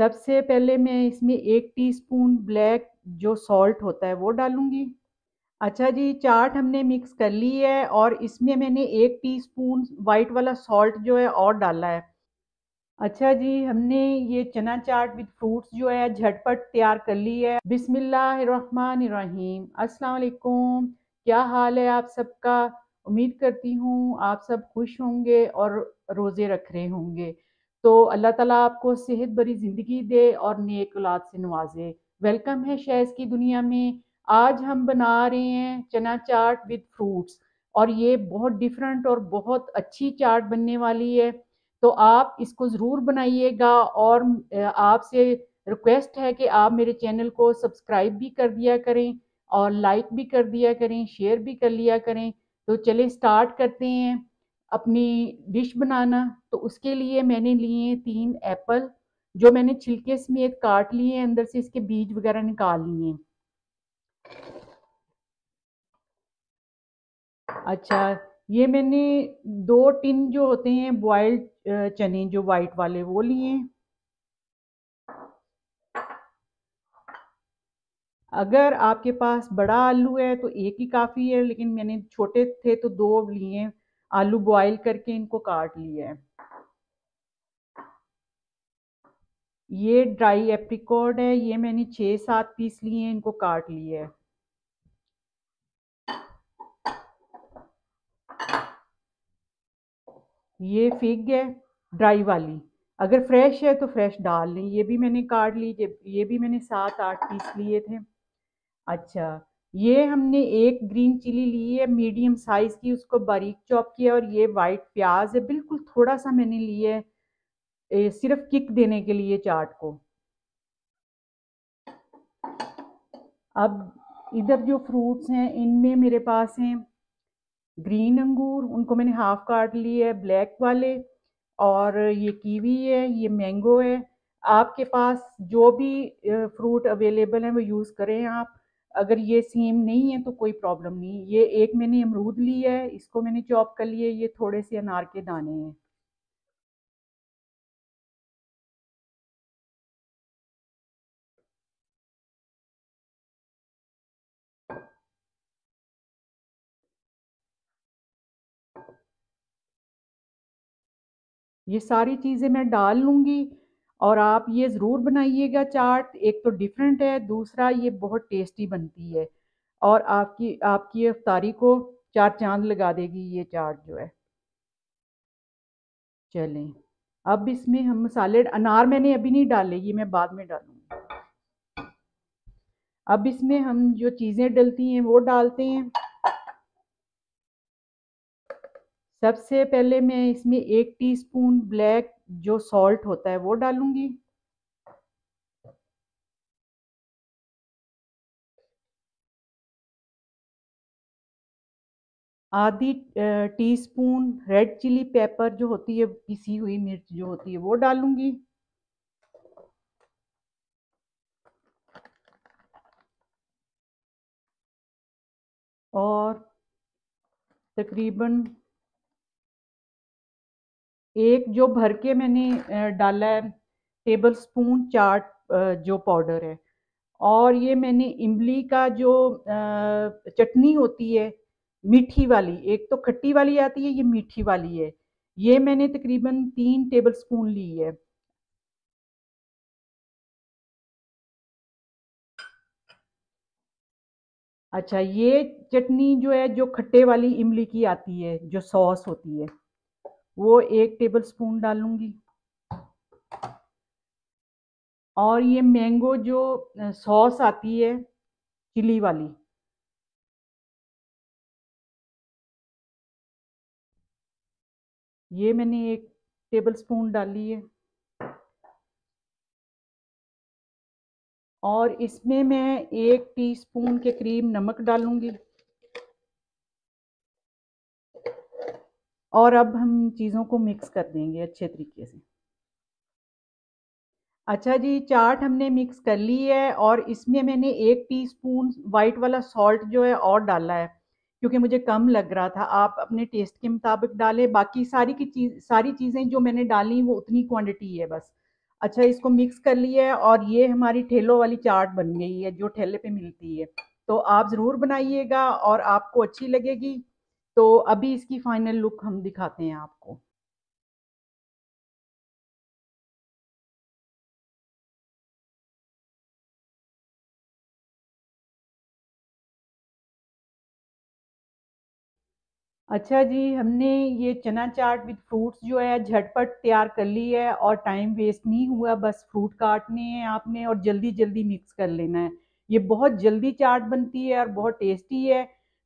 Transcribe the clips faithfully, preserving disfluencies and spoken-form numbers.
सबसे पहले मैं इसमें एक टीस्पून ब्लैक जो सॉल्ट होता है वो डालूंगी। अच्छा जी, चाट हमने मिक्स कर ली है और इसमें मैंने एक टीस्पून वाइट वाला सॉल्ट जो है और डाला है। अच्छा जी, हमने ये चना चाट विद फ्रूट्स जो है झटपट तैयार कर ली है। बिस्मिल्लाहिर्रहमानिर्रहीम। अस्सलाम वालेकुम, क्या हाल है आप सबका। उम्मीद करती हूँ आप सब खुश होंगे और रोज़े रख रहे होंगे। तो अल्लाह ताला आपको सेहत भरी ज़िंदगी दे और नेक औलाद से नवाजे। वेलकम है शाज़ की दुनिया में। आज हम बना रहे हैं चना चाट विद फ्रूट्स और ये बहुत डिफरेंट और बहुत अच्छी चाट बनने वाली है। तो आप इसको ज़रूर बनाइएगा और आपसे रिक्वेस्ट है कि आप मेरे चैनल को सब्सक्राइब भी कर दिया करें और लाइक भी कर दिया करें, शेयर भी कर लिया करें। तो चले स्टार्ट करते हैं अपनी डिश बनाना। तो उसके लिए मैंने लिए तीन एप्पल जो मैंने छिलके समेत काट लिए हैं, अंदर से इसके बीज वगैरह निकाल लिए। अच्छा, ये मैंने दो टिन जो होते हैं बॉइल्ड चने जो वाइट वाले वो लिए। अगर आपके पास बड़ा आलू है तो एक ही काफ़ी है, लेकिन मैंने छोटे थे तो दो लिए। आलू बॉईल करके इनको काट लिया है। ये ड्राई एप्रिकॉट है, ये मैंने छः सात पीस लिए हैं, इनको काट लिया है। ये फिग है ड्राई वाली, अगर फ्रेश है तो फ्रेश डाल लें। ये भी मैंने काट ली, ये भी मैंने सात आठ पीस लिए थे। अच्छा, ये हमने एक ग्रीन चिली ली है मीडियम साइज़ की, उसको बारीक चॉप किया। और ये वाइट प्याज है, बिल्कुल थोड़ा सा मैंने लिया है सिर्फ किक देने के लिए चाट को। अब इधर जो फ्रूट्स हैं इनमें मेरे पास हैं ग्रीन अंगूर, उनको मैंने हाफ काट लिए है ब्लैक वाले। और ये कीवी है, ये मैंगो है। आपके पास जो भी फ्रूट अवेलेबल है वो यूज़ करें आप। अगर ये सेम नहीं है तो कोई प्रॉब्लम नहीं। ये एक मैंने अमरूद लिया है, इसको मैंने चॉप कर लिए। ये थोड़े से अनार के दाने हैं। ये सारी चीज़ें मैं डाल लूँगी और आप ये ज़रूर बनाइएगा चाट। एक तो डिफरेंट है, दूसरा ये बहुत टेस्टी बनती है और आपकी आपकी इफ्तारी को चार चांद लगा देगी ये चाट जो है। चलें, अब इसमें हम मसाले, अनार मैंने अभी नहीं डाले, ये मैं बाद में डालूँगी। अब इसमें हम जो चीज़ें डलती हैं वो डालते हैं। सबसे पहले मैं इसमें एक टीस्पून ब्लैक जो सॉल्ट होता है वो डालूंगी। आधी टीस्पून रेड चिली पेपर जो होती है, पिसी हुई मिर्च जो होती है वो डालूंगी। और तकरीबन एक जो भर के मैंने डाला है टेबल स्पून चाट जो पाउडर है। और ये मैंने इमली का जो चटनी होती है मीठी वाली, एक तो खट्टी वाली आती है, ये मीठी वाली है, ये मैंने तकरीबन तीन टेबल स्पून ली है। अच्छा, ये चटनी जो है जो खट्टे वाली इमली की आती है जो सॉस होती है वो एक टेबल स्पून डालूंगी। और ये मैंगो जो सॉस आती है चिली वाली, ये मैंने एक टेबल स्पून डाली है। और इसमें मैं एक टीस्पून के करीब नमक डालूंगी। और अब हम चीज़ों को मिक्स कर देंगे अच्छे तरीके से। अच्छा जी, चाट हमने मिक्स कर ली है और इसमें मैंने एक टीस्पून वाइट वाला सॉल्ट जो है और डाला है, क्योंकि मुझे कम लग रहा था। आप अपने टेस्ट के मुताबिक डालें। बाकी सारी की चीज़ सारी चीज़ें जो मैंने डाली वो उतनी क्वांटिटी है बस। अच्छा इसको मिक्स कर लिया है और ये हमारी ठेलों वाली चाट बन गई है जो ठेले पे मिलती है। तो आप ज़रूर बनाइएगा और आपको अच्छी लगेगी। तो अभी इसकी फाइनल लुक हम दिखाते हैं आपको। अच्छा जी, हमने ये चना चाट विद फ्रूट्स जो है झटपट तैयार कर ली है और टाइम वेस्ट नहीं हुआ। बस फ्रूट काटने हैं आपने और जल्दी जल्दी मिक्स कर लेना है। ये बहुत जल्दी चाट बनती है और बहुत टेस्टी है।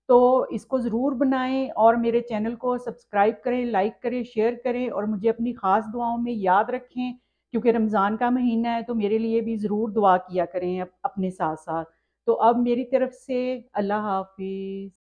तो इसको ज़रूर बनाएं और मेरे चैनल को सब्सक्राइब करें, लाइक करें, शेयर करें और मुझे अपनी ख़ास दुआओं में याद रखें क्योंकि रमज़ान का महीना है। तो मेरे लिए भी ज़रूर दुआ किया करें अपने साथ साथ। तो अब मेरी तरफ से अल्लाह हाफिज़।